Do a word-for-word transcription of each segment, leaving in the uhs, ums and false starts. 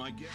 my guest.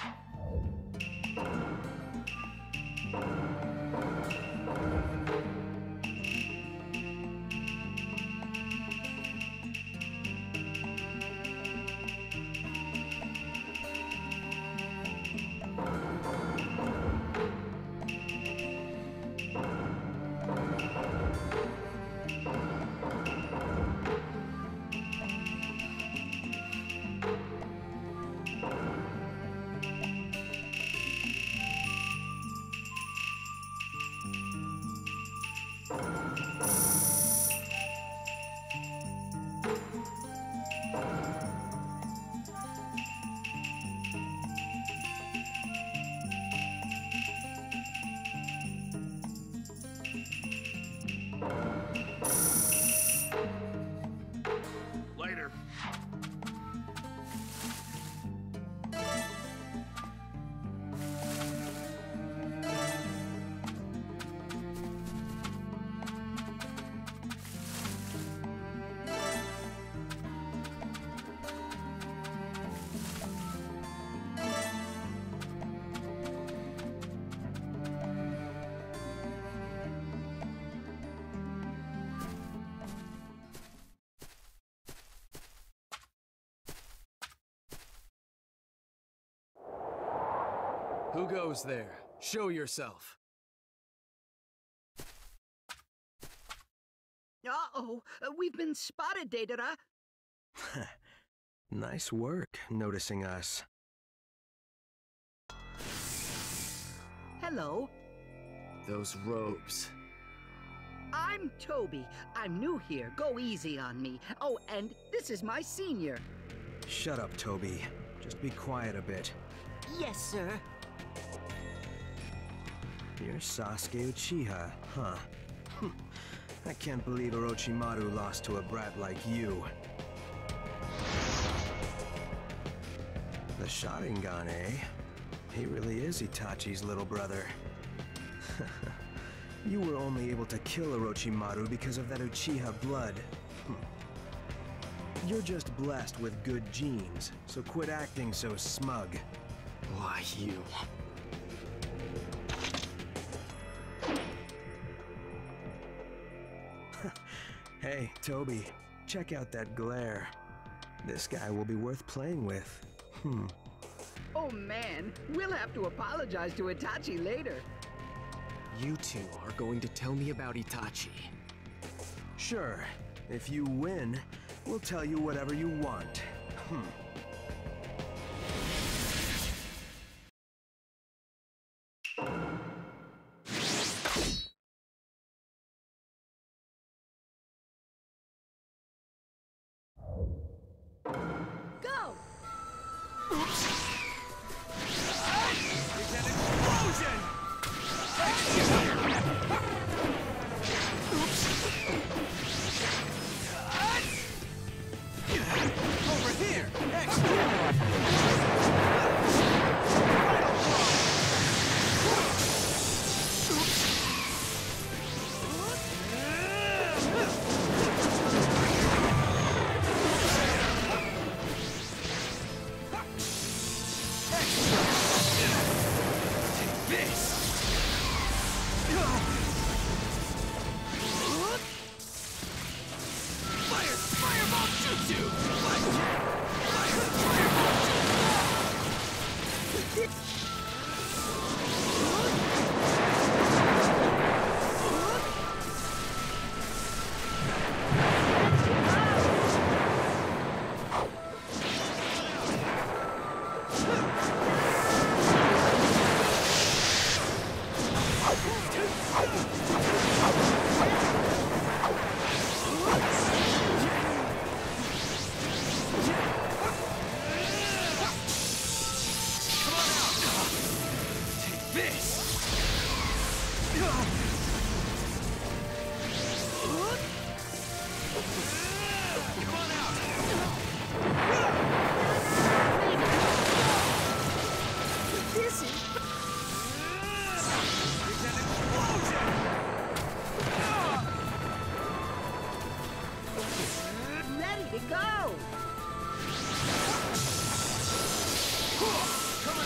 Who goes there? Show yourself. Uh-oh, uh, we've been spotted, Deidara. Nice work, noticing us. Hello. Those robes. I'm Toby. I'm new here. Go easy on me. Oh, and this is my senior. Shut up, Toby. Just be quiet a bit. Yes, sir. You're Sasuke Uchiha, huh? I can't believe Orochimaru lost to a brat like you. The Sharingan, eh? He really is Itachi's little brother. You were only able to kill Orochimaru because of that Uchiha blood. You're just blessed with good genes, so quit acting so smug. Why, you... Hey, Toby, check out that glare. This guy will be worth playing with. Hmm. Oh man, we'll have to apologize to Itachi later. You two are going to tell me about Itachi. Sure. If you win, we'll tell you whatever you want. Hmm. Go! Come on!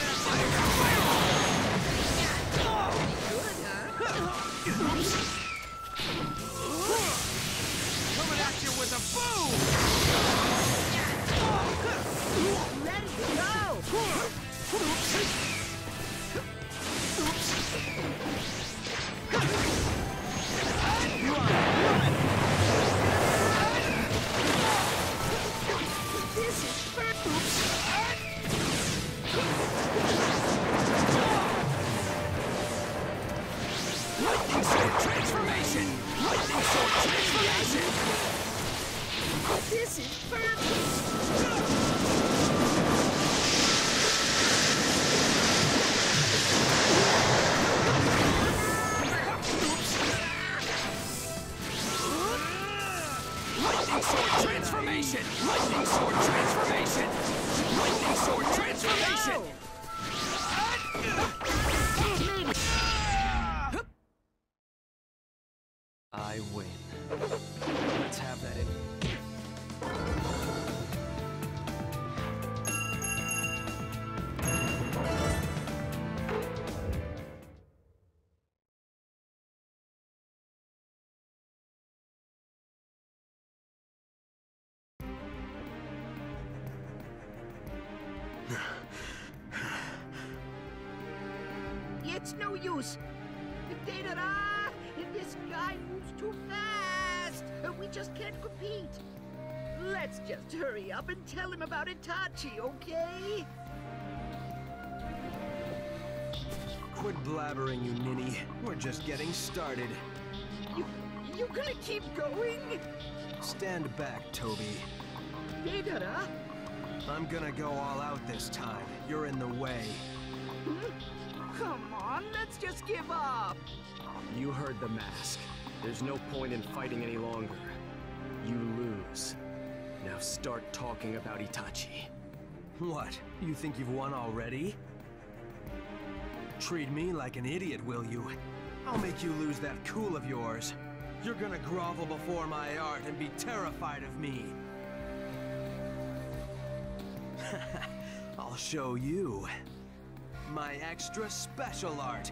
Lightning Sword Transformation! Lightning Sword Transformation! This is perfect! Lightning Sword Transformation! Lightning Sword Transformation! Lightning Sword Transformation! I win. Let's have that in. It's no use. The Deidara! This guy moves too fast! We just can't compete! Let's just hurry up and tell him about Itachi, okay? Quit blabbering, you ninny. We're just getting started. You... you gonna keep going? Stand back, Toby. Deidara? I'm gonna go all out this time. You're in the way. Come on, let's just give up! You heard the mask. There's no point in fighting any longer. You lose. Now start talking about Itachi. What? You think you've won already? Treat me like an idiot, will you? I'll make you lose that cool of yours. You're gonna grovel before my art and be terrified of me. I'll show you. My extra special art.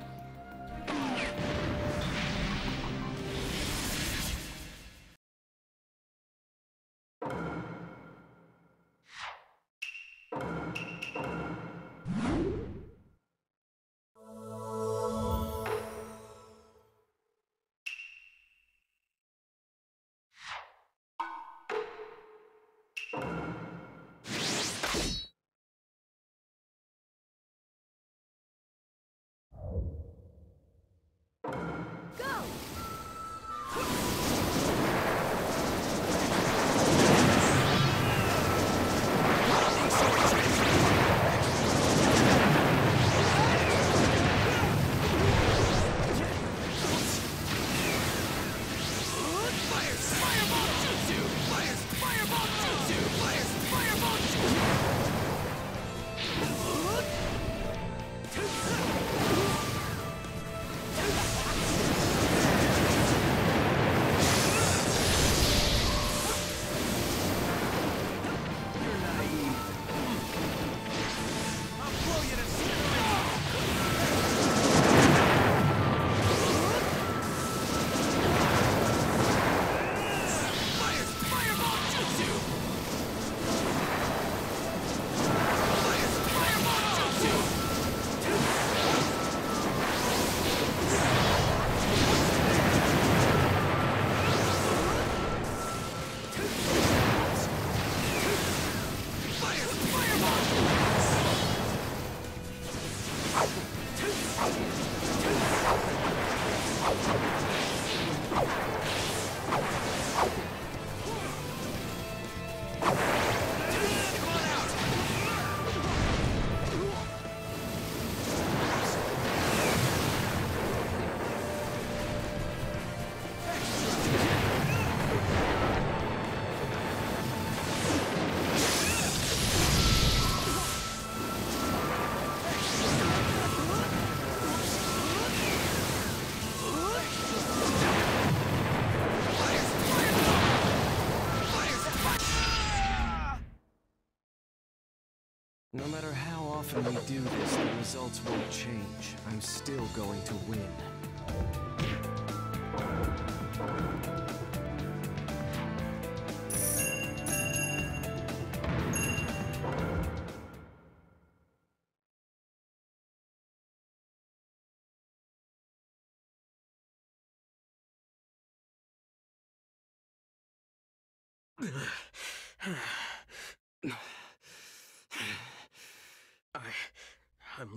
No matter how often we do this, the results won't change. I'm still going to win.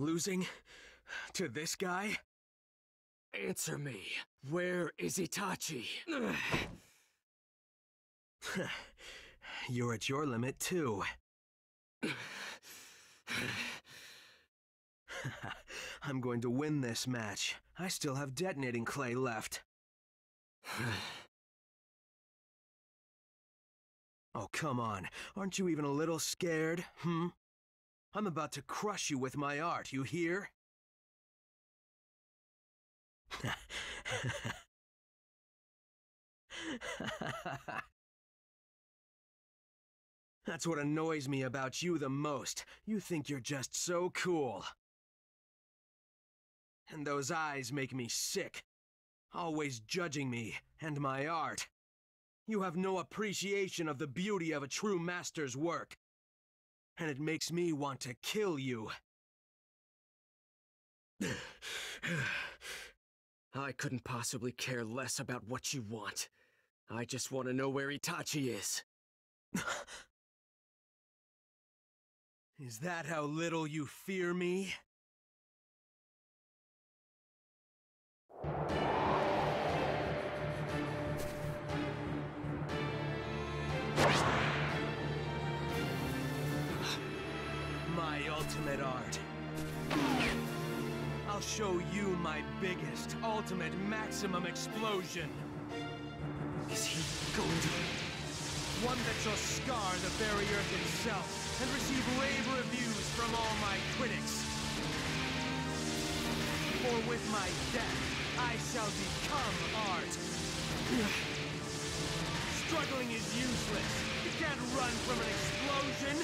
losing to this guy? Answer me. Where is Itachi? You're at your limit, too. I'm going to win this match. I still have detonating clay left. Oh, come on. Aren't you even a little scared, hmm? I'm about to crush you with my art, you hear? That's what annoys me about you the most. You think you're just so cool. And those eyes make me sick. Always judging me and my art. You have no appreciation of the beauty of a true master's work. And it makes me want to kill you. I couldn't possibly care less about what you want. I just want to know where Itachi is. Is that how little you fear me? Ultimate art. I'll show you my biggest, ultimate, maximum explosion. Is he going to... One that shall scar the very earth itself and receive rave reviews from all my critics. For with my death, I shall become art. Struggling is useless. You can't run from an explosion.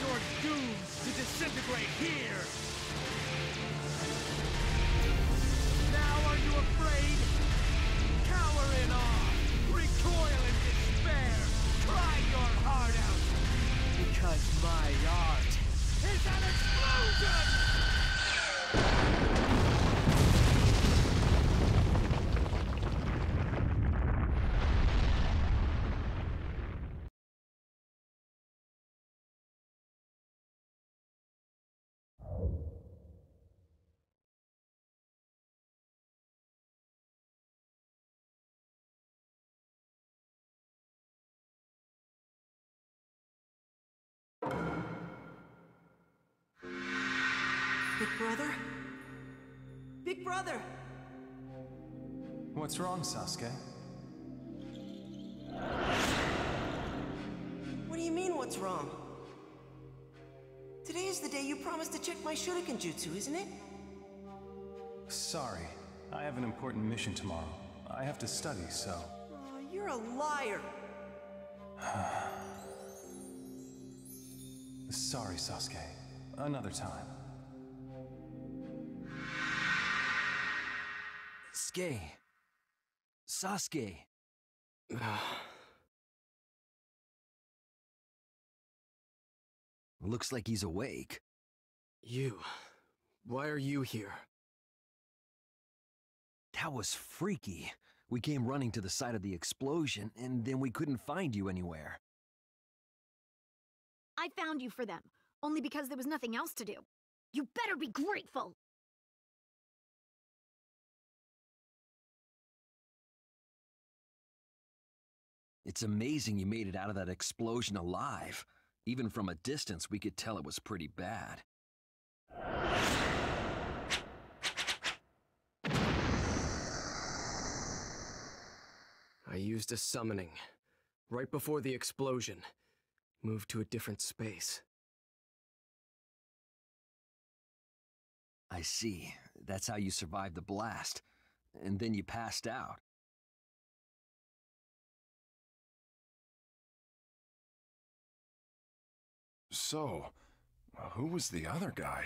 You're doomed to disintegrate here! Now are you afraid? Cower in awe! Recoil in despair! Cry your heart out! Because my art is an explosion! Big brother? Big brother! What's wrong, Sasuke? What do you mean, what's wrong? Today is the day you promised to check my Shuriken-jutsu, isn't it? Sorry. I have an important mission tomorrow. I have to study, so... Oh, you're a liar! Sorry, Sasuke. Another time. Sasuke. Sasuke. Looks like he's awake. You. Why are you here? That was freaky. We came running to the side of the explosion, and then we couldn't find you anywhere. I found you for them, only because there was nothing else to do. You better be grateful! It's amazing you made it out of that explosion alive. Even from a distance, we could tell it was pretty bad. I used a summoning, right before the explosion. Moved to a different space. I see. That's how you survived the blast. And then you passed out. So, who was the other guy?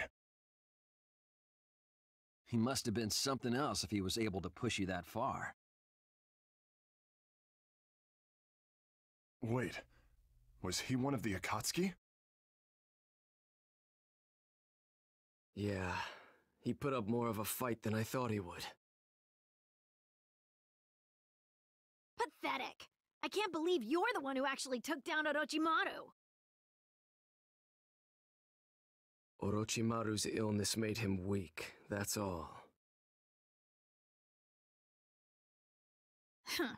He must have been something else if he was able to push you that far. Wait, was he one of the Akatsuki? Yeah, he put up more of a fight than I thought he would. Pathetic! I can't believe you're the one who actually took down Orochimaru! Orochimaru's illness made him weak, that's all. Huh.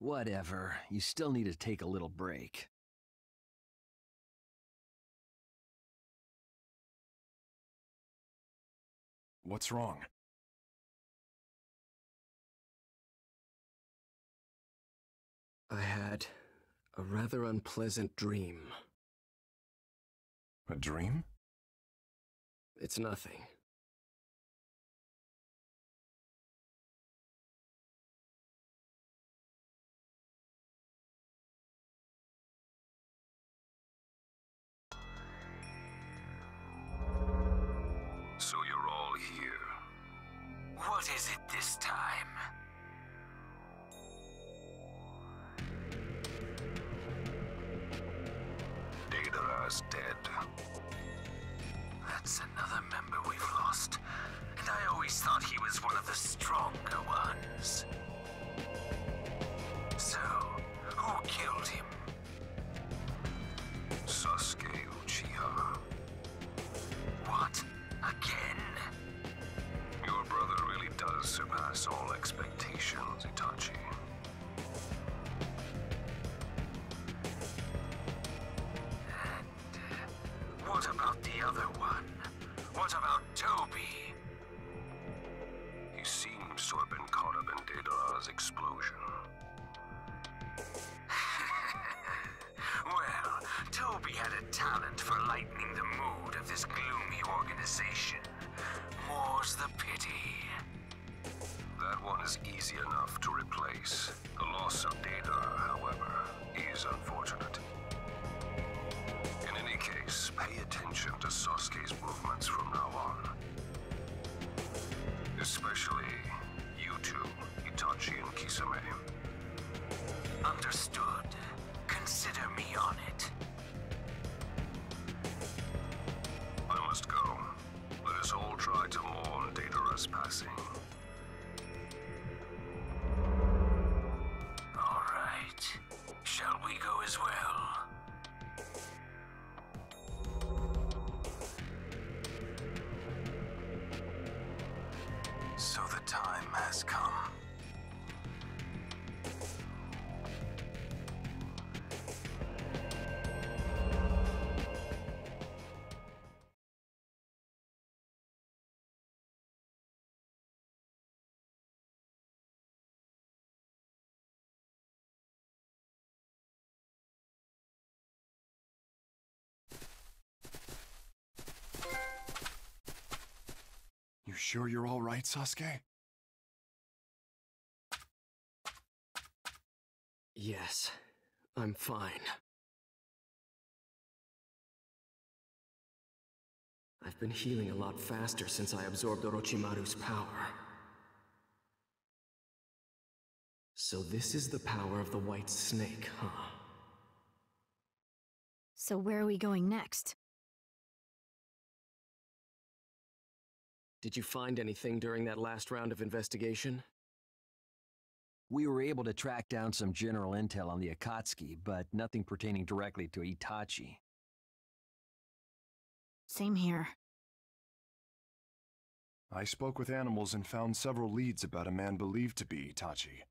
Whatever, you still need to take a little break. What's wrong? I had a rather unpleasant dream. A dream? It's nothing. So you're all here. What is it this time? Deidara's dead. That's another member we've lost, and I always thought he was one of the stronger ones. So, who killed him? Sasuke Uchiha. What? Again? Your brother really does surpass all expectations, Itachi. And what about the other one? What about Toby? He seems to have been caught up in Deidara's explosion. Well, Toby had a talent for lightening the mood of this gloomy organization. More's the pity. That one is easy enough to replace. The loss of Deidara, however, is unfortunate. In any case, pay attention to Sasuke's movements from now on. Especially you two, Itachi and Kisame. Understood. Consider me on it. I must go. Let us all try to mourn Deidara's passing. All right. Shall we go as well? So the time has come. You sure you're all right, Sasuke? Yes, I'm fine. I've been healing a lot faster since I absorbed Orochimaru's power. So this is the power of the White Snake, huh? So where are we going next? Did you find anything during that last round of investigation? We were able to track down some general intel on the Akatsuki, but nothing pertaining directly to Itachi. Same here. I spoke with animals and found several leads about a man believed to be Itachi.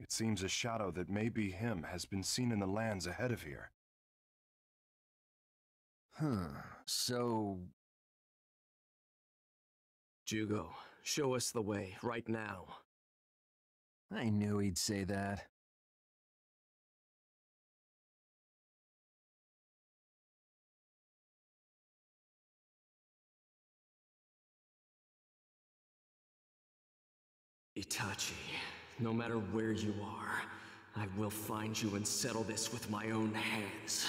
It seems a shadow that may be him has been seen in the lands ahead of here. Hmm, so... Jugo, show us the way, right now. I knew he'd say that. Itachi, no matter where you are, I will find you and settle this with my own hands.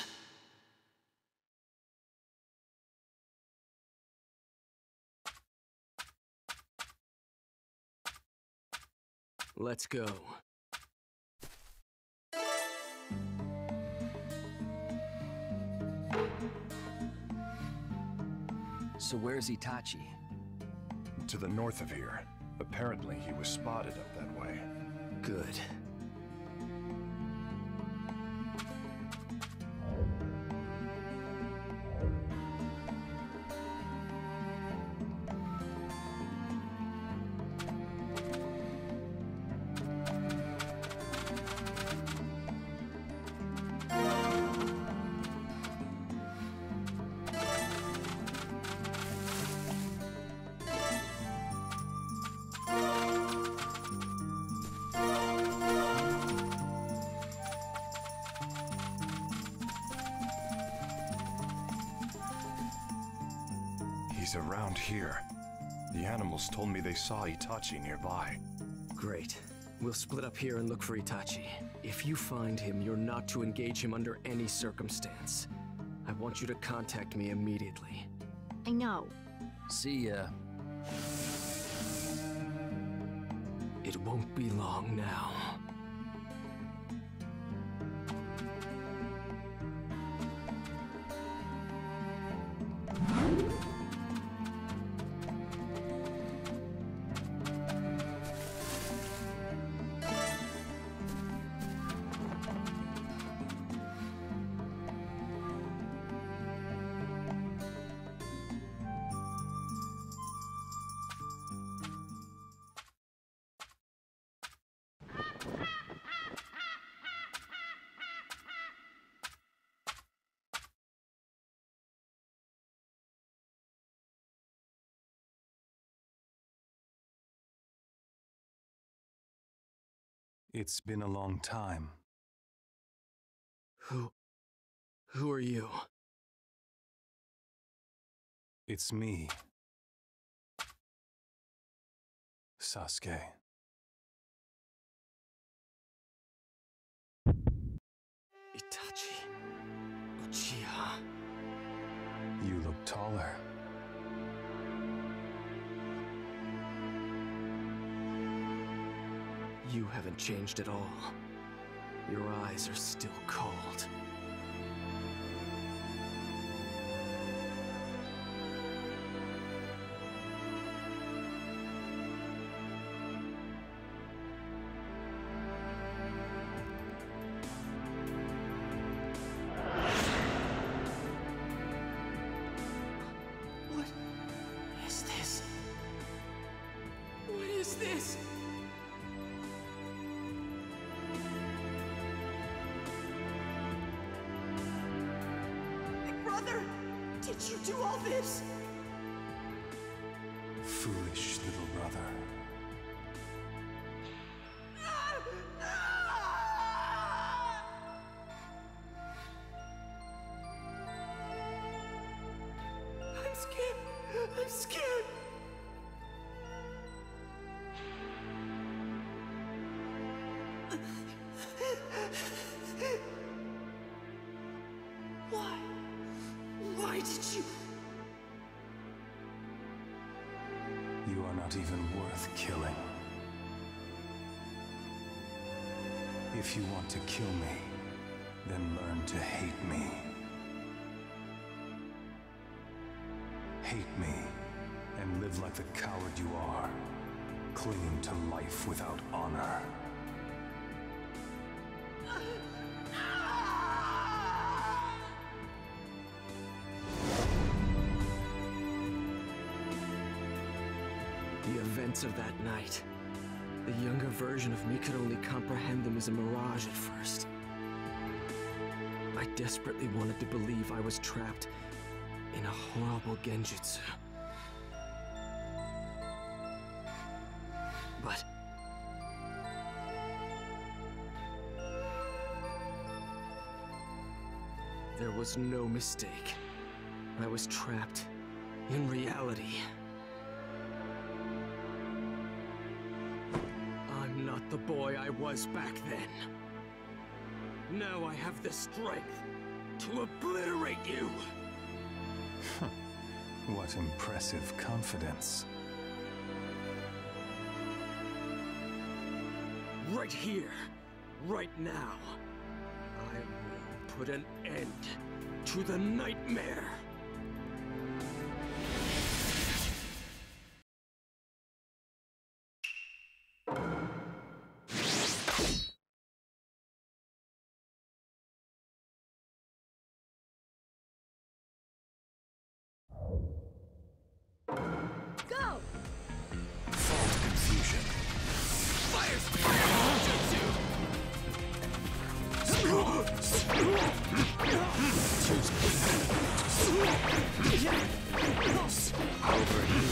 Let's go. So where's Itachi? To the north of here. Apparently he was spotted up that way. Good. He's around here. The animals told me they saw Itachi nearby. Great. We'll split up here and look for Itachi. If you find him, you're not to engage him under any circumstance. I want you to contact me immediately. I know. See ya. It won't be long now. It's been a long time. Who... who are you? It's me. Sasuke. Itachi... Uchiha... You look taller. You haven't changed at all. Your eyes are still cold. What is this? What is this? Did you do all this? Foolish little brother. I'm scared. I'm scared. You are not even worth killing. If you want to kill me, then learn to hate me. Hate me, and live like the coward you are, clinging to life without honor. The events of that night. The younger version of me could only comprehend them as a mirage at first. I desperately wanted to believe I was trapped in a horrible genjutsu. But... there was no mistake. I was trapped in reality. The boy I was back then. Now I have the strength to obliterate you. What impressive confidence. Right here, right now, I will put an end to the nightmare. Over here.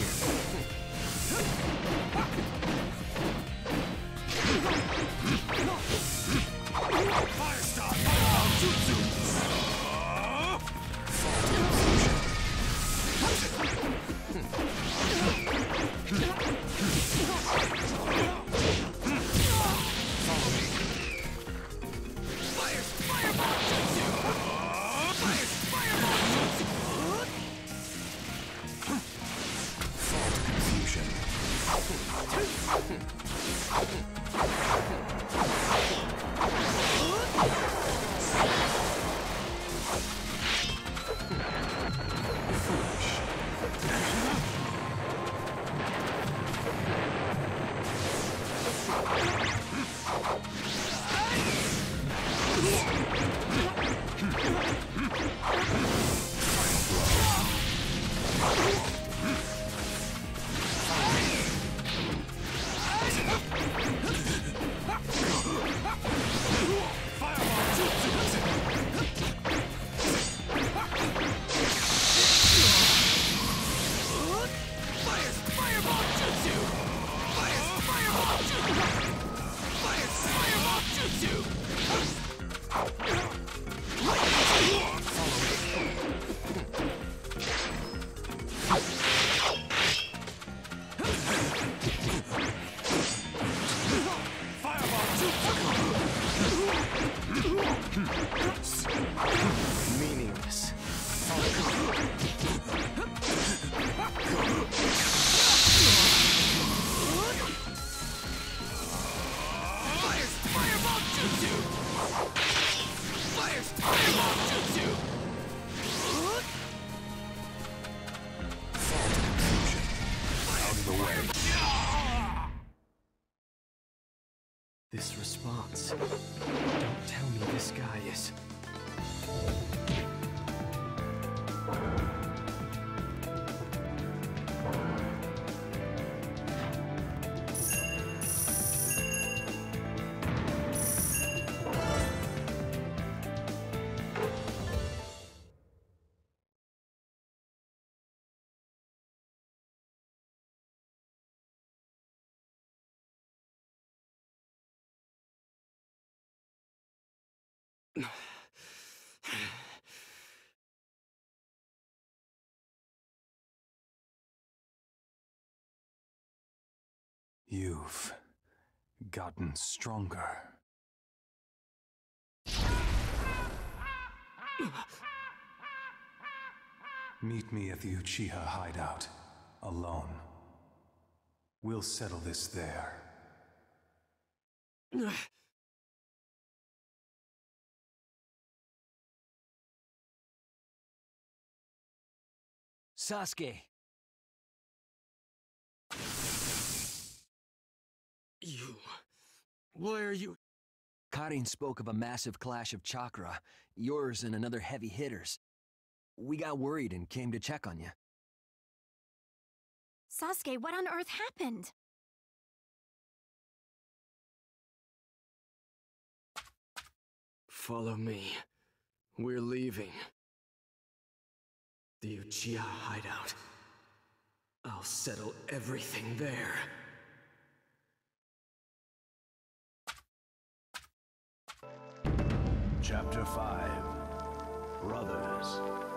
response. Don't tell me this guy is... You've gotten stronger. Meet me at the Uchiha hideout, alone. We'll settle this there. Sasuke. You... why are you... Karin spoke of a massive clash of chakra, yours and another heavy hitter's. We got worried and came to check on you. Sasuke, what on earth happened? Follow me. We're leaving. The Uchiha hideout. I'll settle everything there. Chapter five. Brothers.